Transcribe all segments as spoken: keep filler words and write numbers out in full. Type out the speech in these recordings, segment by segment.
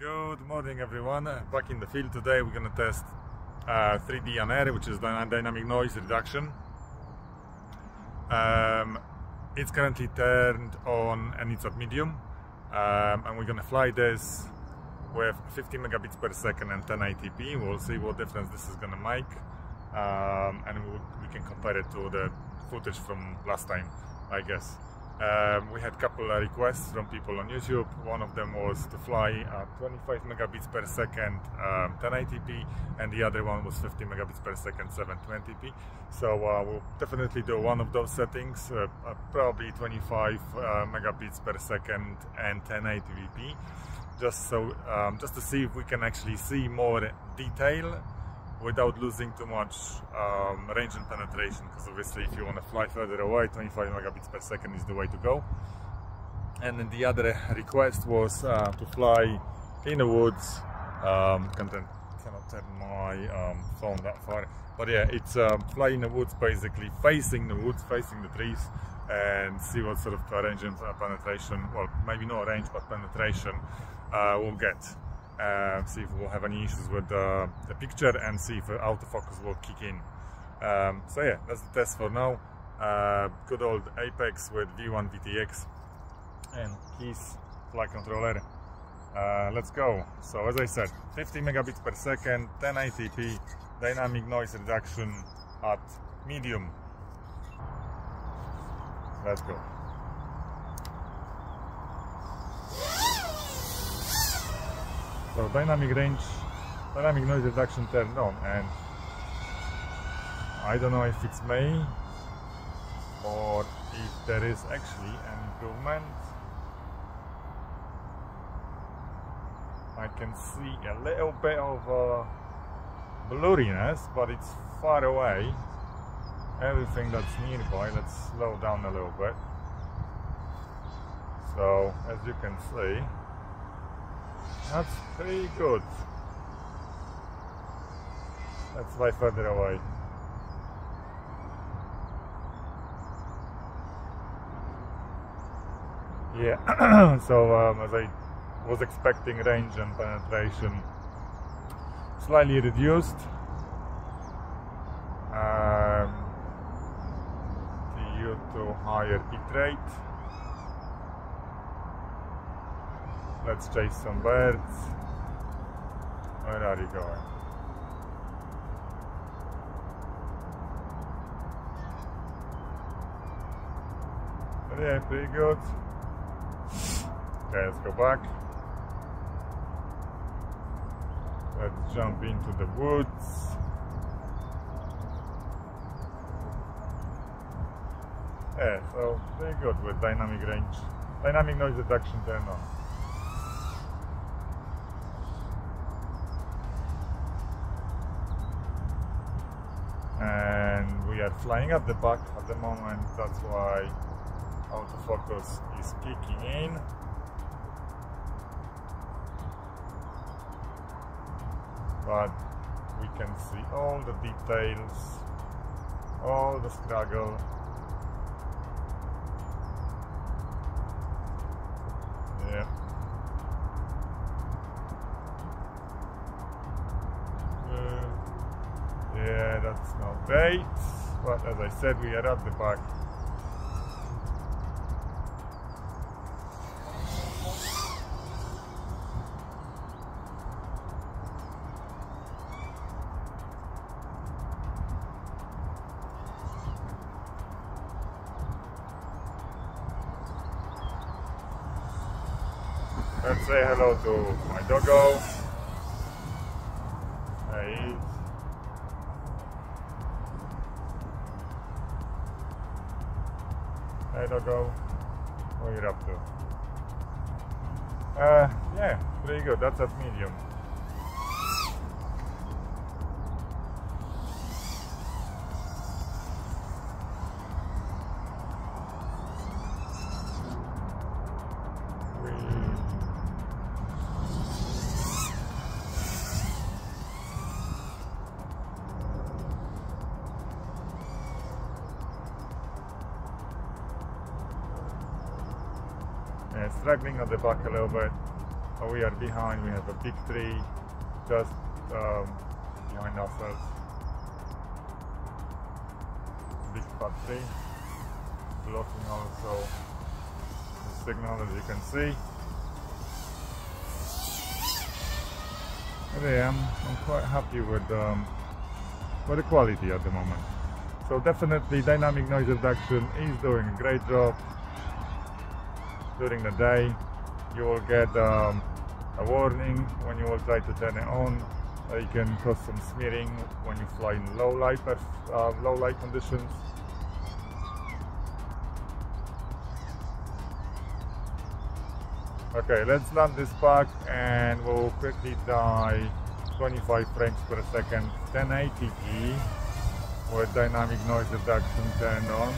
Good morning everyone, back in the field today. We're gonna test uh, three D N R, which is dynamic noise reduction. Um, it's currently turned on and it's at medium, um, and we're gonna fly this with fifty megabits per second and ten eighty p. We'll see what difference this is gonna make, um, and we, we can compare it to the footage from last time, I guess. Um, we had a couple of requests from people on YouTube. One of them was to fly at twenty-five megabits per second um, ten eighty p, and the other one was fifty megabits per second seven twenty p. So uh, we'll definitely do one of those settings, uh, probably twenty-five uh, megabits per second and ten eighty p, just so um, just to see if we can actually see more detail without losing too much um, range and penetration, because obviously if you want to fly further away, twenty-five megabits per second is the way to go. And then the other request was uh, to fly in the woods. um, content cannot turn my um, phone that far, but yeah, it's um, fly in the woods, basically facing the woods, facing the trees, and see what sort of range and penetration, well, maybe not range but penetration uh, we'll get. Uh, see if we'll have any issues with uh, the picture, and see if autofocus will kick in. Um, so yeah, that's the test for now. Uh, good old Apex with V one V T X and KISS flight controller. Uh, let's go. So as I said, fifty megabits per second, ten eighty p, dynamic noise reduction at medium. Let's go. So dynamic range, dynamic noise reduction turned on, and I don't know if it's me or if there is actually an improvement. I can see a little bit of uh, blurriness, but it's far away. Everything that's nearby, let's slow down a little bit. So as you can see, that's pretty good. Let's fly further away. Yeah, so um, as I was expecting, range and penetration slightly reduced. Um, due to higher bit rate. Let's chase some birds. Where are you going? Yeah, pretty good. Okay, let's go back. Let's jump into the woods. Yeah, so pretty good with dynamic range. Dynamic noise reduction turned on. And we are flying at the back at the moment, that's why autofocus is kicking in. But we can see all the details, all the struggle. Yeah. Yeah, that's not great, but as I said, we are at the back. Let's say hello to my doggo. Hey. Hey doggo, what are you up to? Uh, yeah, pretty good, that's at medium. Struggling at the back a little bit. we are behind. We have a big tree just um, behind ourselves. Big fat tree blocking also the signal, as you can see. Okay, I'm, I'm quite happy with, um, with the quality at the moment. So definitely dynamic noise reduction is doing a great job. During the day you will get um, a warning when you will try to turn it on. Uh, you can cause some smearing when you fly in low light, uh, low light conditions. Okay, let's land this pack and we'll quickly dive twenty-five frames per second, ten eighty p with dynamic noise reduction turned on.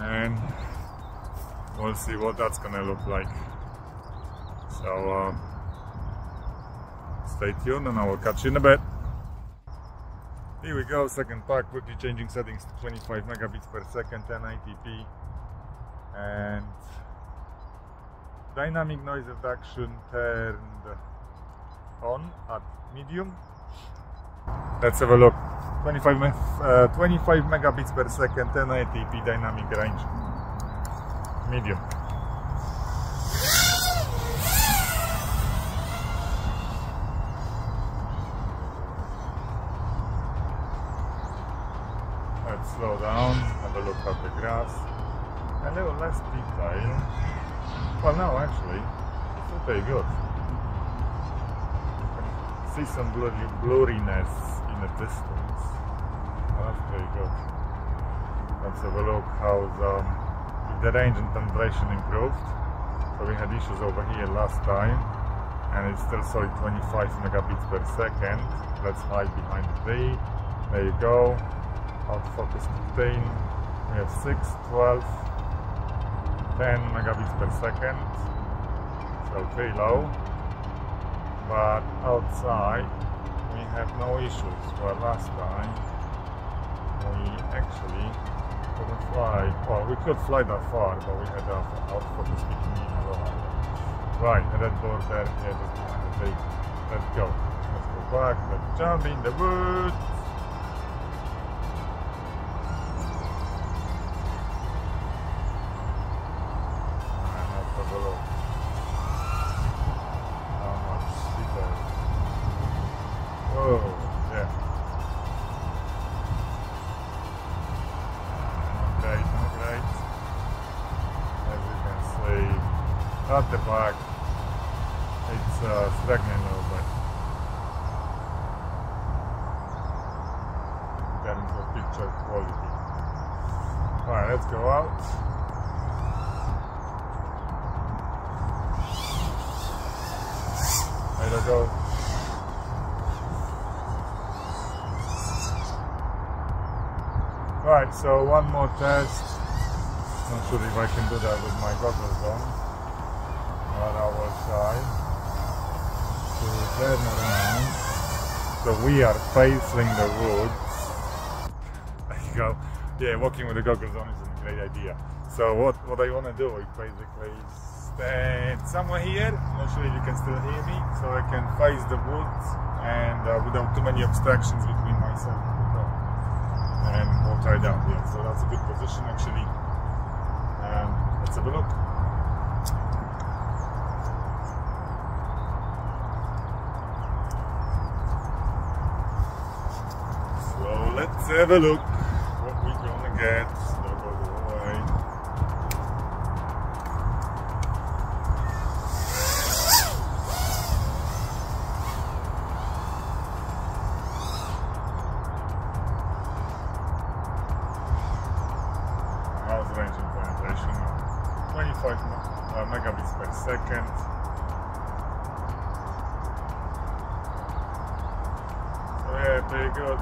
And we'll see what that's gonna look like. So uh, stay tuned and I will catch you in a bit. Here we go, second pack, quickly changing settings to twenty-five megabits per second, ten eighty p. And dynamic noise reduction turned on at medium. Let's have a look. twenty-five, uh, twenty-five megabits per second, ten eighty p dynamic range. Medium. Let's slow down, have a look at the grass. A little less detail. Well, no, actually, it's okay, good. You can see some blurry, blurriness in the distance. That's pretty good. Let's have a look how the, if the range and penetration improved. So we had issues over here last time, and it's still solid twenty-five megabits per second. Let's hide behind the tree. There you go. Autofocus fifteen. We have six, twelve. ten megabits per second, so pretty low, but outside we have no issues. Well, last time we actually couldn't fly, well, we could fly that far, but we had our autofocus kicking in a lot. Right, red border here, just behind the tree. Let's go, let's go back, let's jump in the woods. At the back, it's uh, struggling a little bit. In terms of picture quality. Alright, let's go out. There we go. Alright, so one more test. Not sure if I can do that with my goggles on. But I will try to turn around. So we are facing the woods. There you go. Yeah, walking with the goggles on isn't a great idea. So what, what I want to do is basically stand somewhere here. I'm not sure if you can still hear me. So I can face the woods and uh, without too many obstructions between myself and the dog. And we'll try down here. So that's a good position actually. Um, let's have a look. Let's have a look what we're gonna get. Step all the way. How's range and penetration? twenty-five uh, megabits per second. So yeah, pretty good.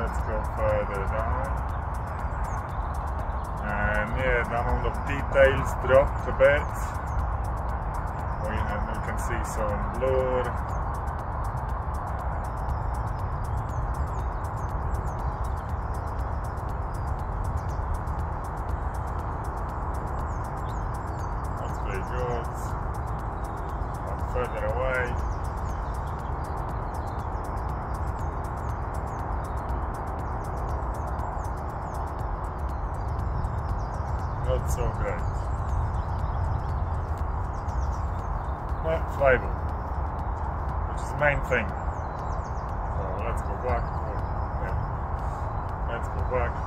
Let's go further down, and yeah, the amount of details dropped a bit. We, have, we can see some blur, not so great. But flyable, which is the main thing. So let's go back. Let's go back.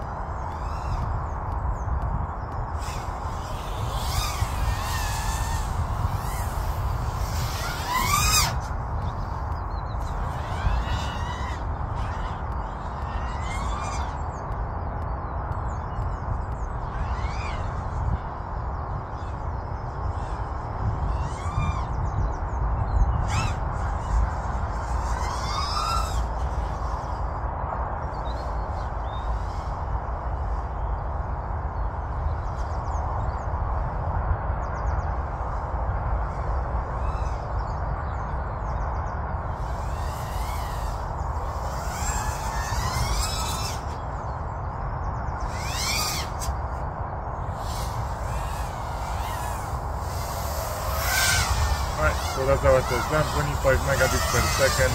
So that's our test done, twenty-five megabits per second,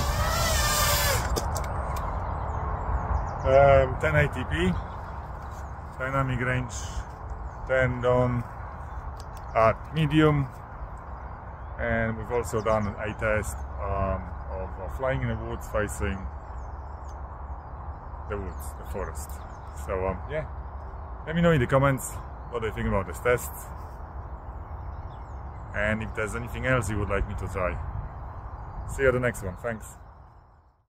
um, ten eighty p, dynamic range turned on at medium, and we've also done a test um, of uh, flying in the woods facing the woods, the forest. So um, yeah, let me know in the comments what do you think about this test. And if there's anything else you would like me to try. See you at the next one. Thanks.